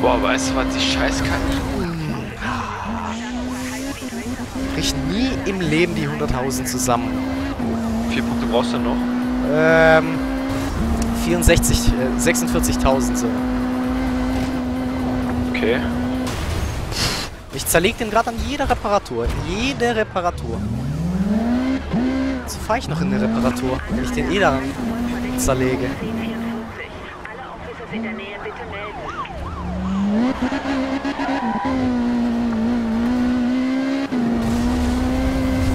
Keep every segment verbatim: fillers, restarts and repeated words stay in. Boah, weißt du, was die scheiß Kanonen. Krieg nie im Leben die hunderttausend zusammen. Wie viele Punkte brauchst du noch? Ähm. vierundsechzig, äh, sechsundvierzigtausend so. Okay. Ich zerleg den gerade an jeder Reparatur. Jede Reparatur. So fahre ich noch in eine Reparatur, wenn ich den eh daran zerlege.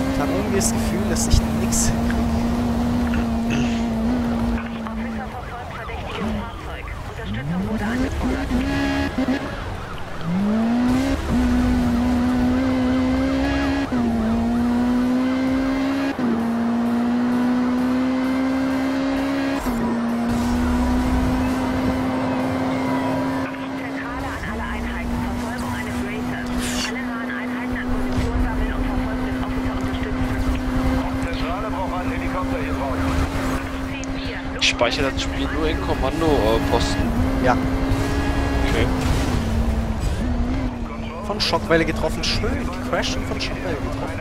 Ich habe irgendwie das Gefühl, dass ich nichts hinkriege. Officer verfolgt verdächtiges Fahrzeug. Unterstützung wurde angefordert. Speichert das Spiel nur in Kommandoposten? Ja. Okay. Von Schockwelle getroffen. Schön. Crash und von Schockwelle getroffen.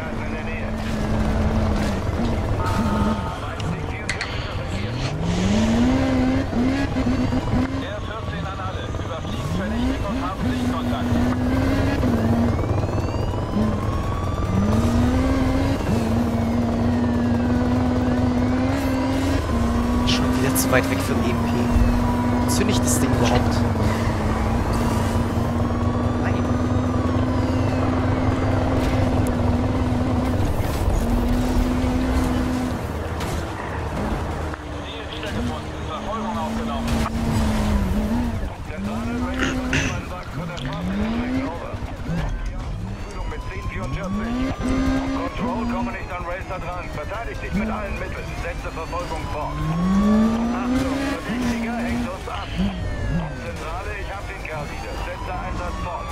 Der vierzehn an alle. Überfliegen verdächtig und haben Sichtkontakt. Zu weit weg vom E M P. Zünd ich das Ding überhaupt? Nein. Ziel wiedergefunden. Verfolgung aufgenommen. Zentrale Ranger-Mann sagt von der Straßenstrecke over. Fühlung mit zehn vierundvierzig. Control, komme nicht an Racer dran. Verteidige dich mit allen Mitteln. Setze Verfolgung fort. Verdächtiger hängt uns ab. Zentrale, ich hab den Kerl wieder. Setze Einsatz fort.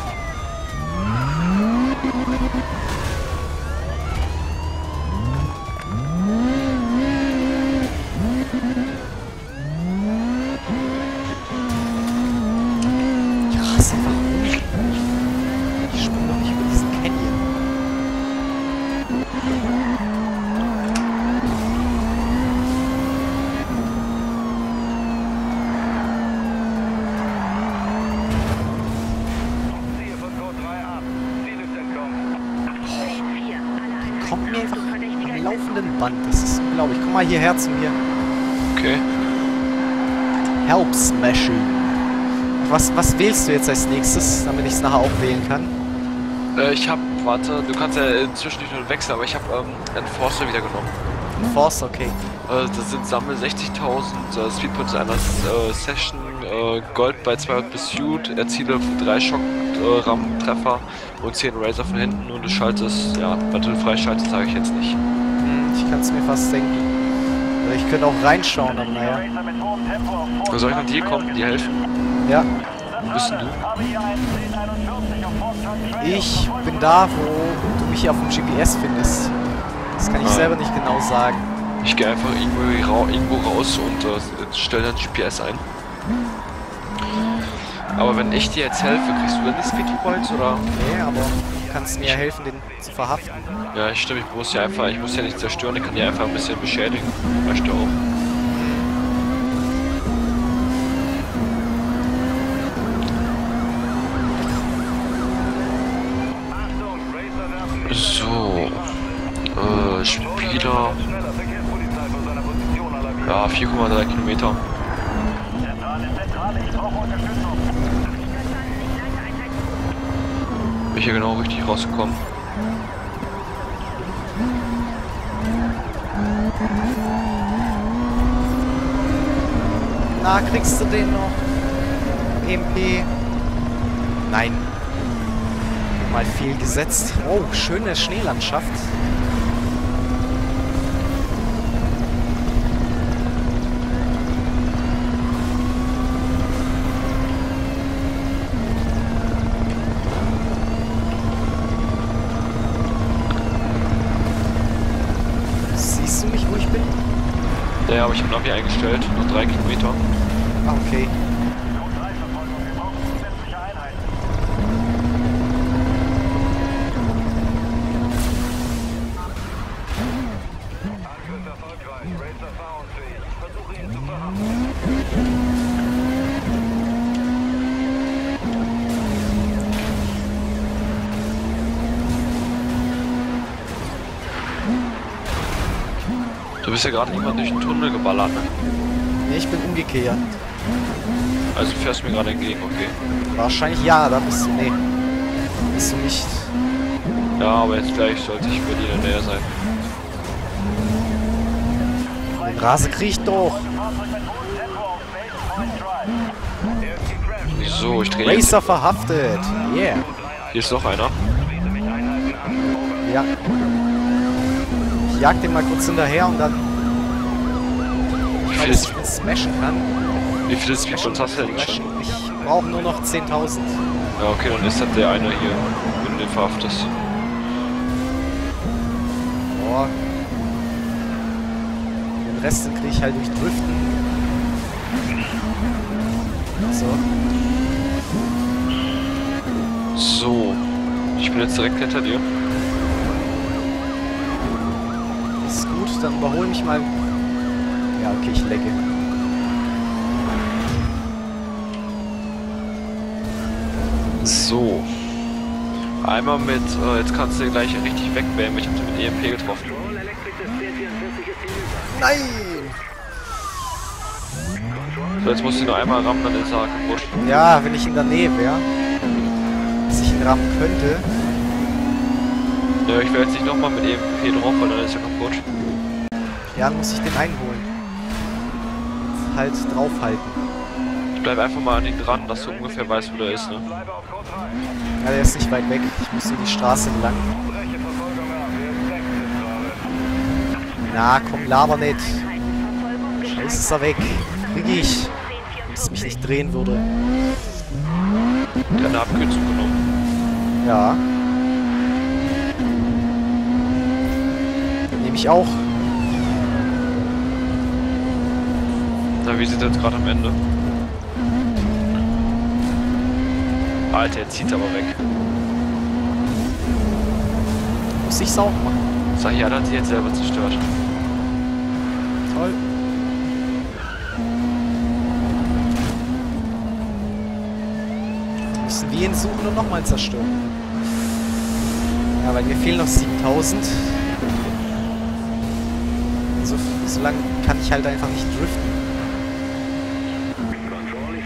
Ja, das ist warum? Ich springe doch nicht über diesen Canyon. Band. Das ist, glaube ich. Komm mal hierher zu mir. Okay. Help Smashing. Was, was wählst du jetzt als nächstes, damit ich es nachher auch wählen kann? Äh, ich hab, warte, du kannst ja inzwischen nicht nur wechseln, aber ich hab ähm, Enforcer wieder genommen. Enforcer, okay. Äh, das sind Sammel sechzigtausend äh, Speedpoints in einer äh, Session, äh, Gold bei zweihundert Pursuit, erziele drei Schock-Rahmen-Treffer äh, und zehn Razer von hinten und du schaltest, ja, Battle freischaltest, sage ich jetzt nicht. Ich kann es mir fast denken. Ich könnte auch reinschauen, aber naja. Soll ich mit dir kommen, dir helfen? Ja. Wo bist denn du? Ich bin da, wo du mich hier auf dem G P S findest. Das kann ich ah. selber nicht genau sagen. Ich gehe einfach irgendwo, irgendwo raus und uh, stelle dann G P S ein. Aber wenn ich dir jetzt helfe, kriegst du dann die Speedpoints oder? Nee, aber du kannst mir ja helfen, den zu verhaften. Ja, stimmt, ich muss ja einfach, ich muss ja nicht zerstören, ich kann die einfach ein bisschen beschädigen. Weißt du auch. So. Äh, Spieler. Ja, vier Komma drei Kilometer. Bin ich hier genau richtig rausgekommen? Na, kriegst du den noch? E M P? Nein. Mal viel gesetzt. Oh, schöne Schneelandschaft. Ja, aber ich habe Navi eingestellt, noch drei Kilometer. Ah, okay. Code drei Verfolgung, wir brauchen zusätzliche Einheiten. Du bist ja gerade niemand durch den Tunnel geballert, ne? Nee, ich bin umgekehrt. Also fährst du mir gerade entgegen, okay. Wahrscheinlich ja, da bist du, nee. Bist du nicht. Ja, aber jetzt gleich sollte ich bei dir in der Nähe sein. Den Rasen krieg ich doch. So, ich drehe Racer jetzt verhaftet. Yeah. Hier ist noch einer. Ja. Ich jag den mal kurz hinterher und dann... Wie viel ich das smashen kann. Wie viele Speedruns hast du denn schon? Ich brauche nur noch zehntausend. Ja, okay, dann ist halt der eine hier, wenn du den verhaftest. Boah. Den Rest kriege ich halt durch Driften. So. So. Ich bin jetzt direkt hinter dir. Ist gut, dann überhole mich mal. Ja, okay, ich lecke. So. Einmal mit, äh, jetzt kannst du gleich richtig wegbämmen. Ich hab den mit E M P getroffen. Nein! So, jetzt musst du nur einmal rammen, dann ist er kaputt. Ja, wenn ich in der Nähe wäre. Dass ich ihn rammen könnte. Ja, ich werde jetzt nicht nochmal mit E M P drauf, weil dann ist er kaputt. Ja, dann muss ich den einholen. Halt draufhalten. Ich bleib einfach mal an ihn dran, dass du ungefähr weißt, wo der ist, ne? Ja, der ist nicht weit weg. Ich muss in die Straße entlang. Na, komm, laber nicht. Scheiße, ist er weg. Krieg ich. Wenn es mich nicht drehen würde. Der hat eine Abkürzung genommen. Ja. Nehme ich auch. Na, wir sind jetzt gerade am Ende. Alter, jetzt zieht er aber weg. Muss ich sauber machen. Sag ja, dann hat sie jetzt selber zerstört. Toll. Müssen wir ihn suchen und nochmal zerstören. Ja, weil mir fehlen noch siebentausend. So, so lange kann ich halt einfach nicht driften.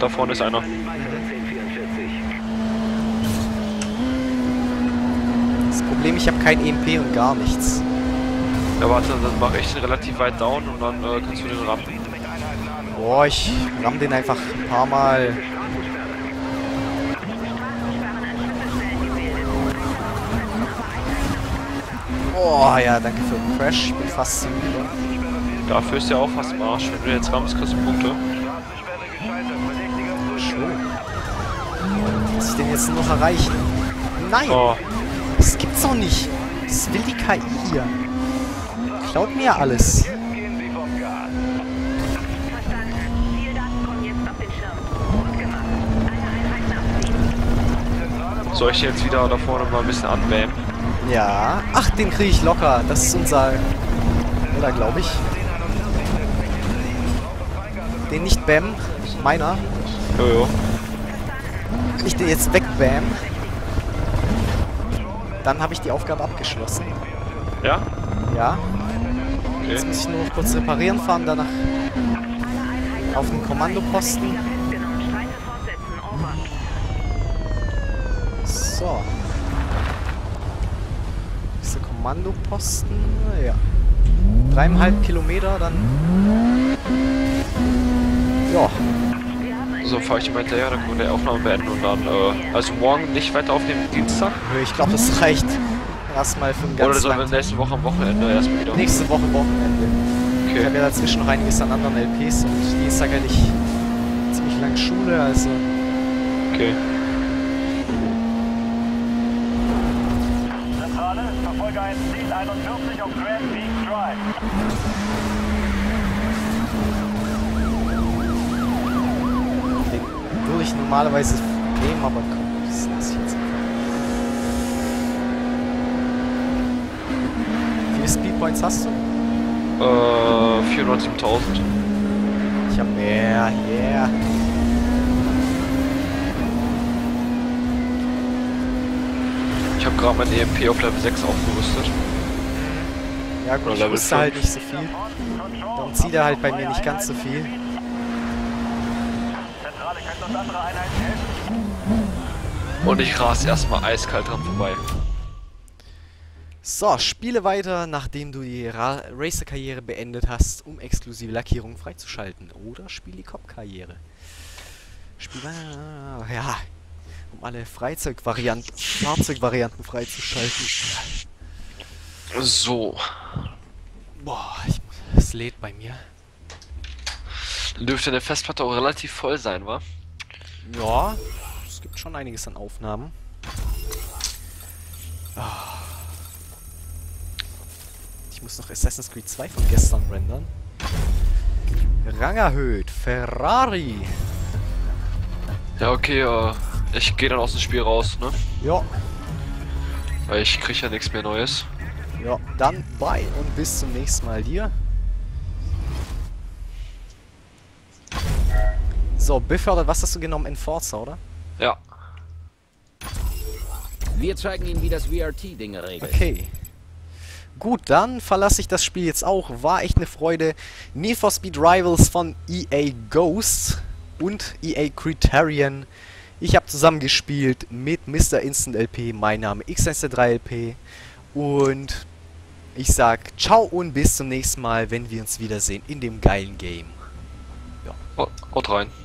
Da vorne ist einer. Problem, ich habe kein E M P und gar nichts. Ja, warte, dann mache ich den relativ weit down und dann äh, kannst du den rammen. Boah, ich ramm den einfach ein paar Mal. Boah, ja, danke für den Crash. Ich bin fast zu müde. Dafür ist ja auch fast Marsch. Wenn du jetzt rammst, kriegst du Punkte. Schön. Muss ich den jetzt noch erreichen? Nein! Oh. Das gibt's doch nicht. Das will die K I hier. Klaut mir alles. Soll ich jetzt wieder da vorne mal ein bisschen anwählen? Ja. Ach, den kriege ich locker. Das ist unser... Oder glaube ich. Den nicht bam. Meiner. Jojo. Wenn ich den jetzt wegbam, dann habe ich die Aufgabe abgeschlossen. Ja? Ja. Okay. Jetzt muss ich nur kurz reparieren fahren, danach auf den Kommandoposten. So. Diese Kommandoposten, ja. Dreieinhalb Kilometer, dann... Ja. So, fahre ich immer hinterher, dann können wir die Aufnahme beenden und dann, äh, also morgen nicht weiter aufnehmen, Dienstag? Nö, ich glaube, das reicht erstmal für den ganzen Oder sollen wir nächste Woche am Wochenende erstmal wieder? Nächste Woche Wochenende. Okay. Ich habe ja dazwischen noch einiges an anderen L Ps und Dienstag hätte ich ziemlich lange Schule, also... Okay. Zentrale, verfolge ein Ziel einundvierzig auf Grand Peak Drive. Würde ich normalerweise nehmen, aber komm, das lasse ich jetzt einfach. Wie viele Speedpoints hast du? Äh, vierhundertsiebentausend. Ich hab mehr, yeah. Ich hab gerade mein E M P auf Level sechs aufgerüstet. Ja gut, ich wusste halt nicht so viel. Dann zieht er halt bei mir nicht ganz so viel. Und ich rase erstmal eiskalt dran vorbei. So, spiele weiter, nachdem du die Ra Racer-Karriere beendet hast, um exklusive Lackierungen freizuschalten. Oder spiel die Cop-Karriere. Spiel äh, ja, um alle Fahrzeugvarianten Fahrzeugvarianten freizuschalten. So. Boah, ich, das lädt bei mir. Dann dürfte der Festplatte auch relativ voll sein, wa? Ja, es gibt schon einiges an Aufnahmen. Oh. Ich muss noch Assassin's Creed zwei von gestern rendern. Rang erhöht, Ferrari. Ja, okay, äh, ich gehe dann aus dem Spiel raus, ne? Ja. Weil ich krieg ja nichts mehr Neues. Ja, dann bye und bis zum nächsten Mal dir. So, befördert, was hast du genommen? In Forza, oder? Ja. Wir zeigen Ihnen, wie das V R T-Ding regelt. Okay. Gut, dann verlasse ich das Spiel jetzt auch. War echt eine Freude. Need for Speed Rivals von E A Ghosts und E A Criterion. Ich habe zusammen gespielt mit Mister Instant L P, mein Name x eins zwei drei L P. Und ich sag ciao und bis zum nächsten Mal, wenn wir uns wiedersehen in dem geilen Game. Ja. Haut rein.